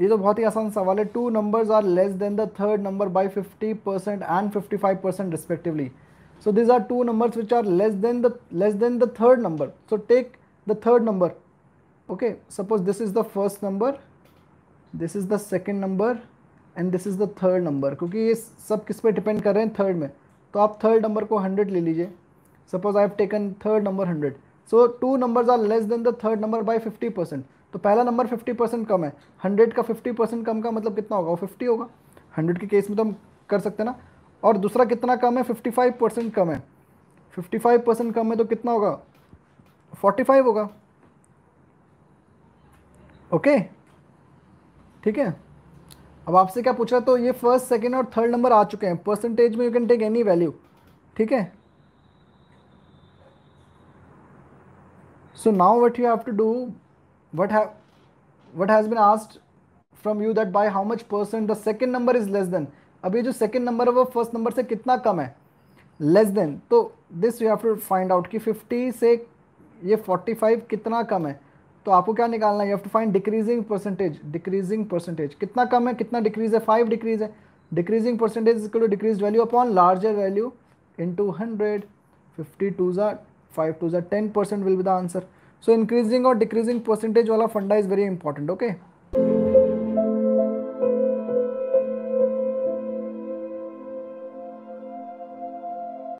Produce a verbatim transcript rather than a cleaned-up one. ये तो बहुत ही आसान सवाल है। Two numbers are less than the third number by fifty percent and fifty five percent respectively. So these are two numbers which are less than the less than the third number. So take the third number. Okay. Suppose this is the first number, this is the second number, and this is the third number. क्योंकि ये सब किस पे depend कर रहे हैं? Third में. तो आप third number को hundred ले लीजिए. Suppose I have taken third number hundred. So two numbers are less than the third number by fifty percent. तो पहला number fifty percent कम है. hundred का fifty percent कम का मतलब कितना होगा? वो fifty होगा. hundred के case में तो हम कर सकते हैं ना. और दूसरा कितना कम है? फिफ्टी फाइव परसेंट कम है। फिफ्टी फाइव परसेंट कम है तो कितना होगा? फोर्टी फाइव होगा। ओके, ठीक है। अब आपसे क्या पूछ रहा है? तो ये फर्स्ट, सेकंड और थर्ड नंबर आ चुके हैं। परसेंटेज में you can take any value, ठीक है। So now what you have to do, what have what has been asked from you that by how much percent the second number is less than. अभी जो second number है वो first number से कितना कम है? Less than. तो this you have to find out कि फिफ्टी से ये फोर्टी फाइव कितना कम है। तो आपको क्या निकालना है? You have to find decreasing percentage. Decreasing percentage कितना कम है? कितना डिक्रीज है? फाइव डिक्रीज है। Decreasing percentage is equal to decrease value upon larger value into hundred. Fifty two ज़ा फाइव टू ज़ा ten percent will be the answer. So increasing और decreasing percentage वाला फंडा इज़ वेरी इंपॉर्टेंट। ओके।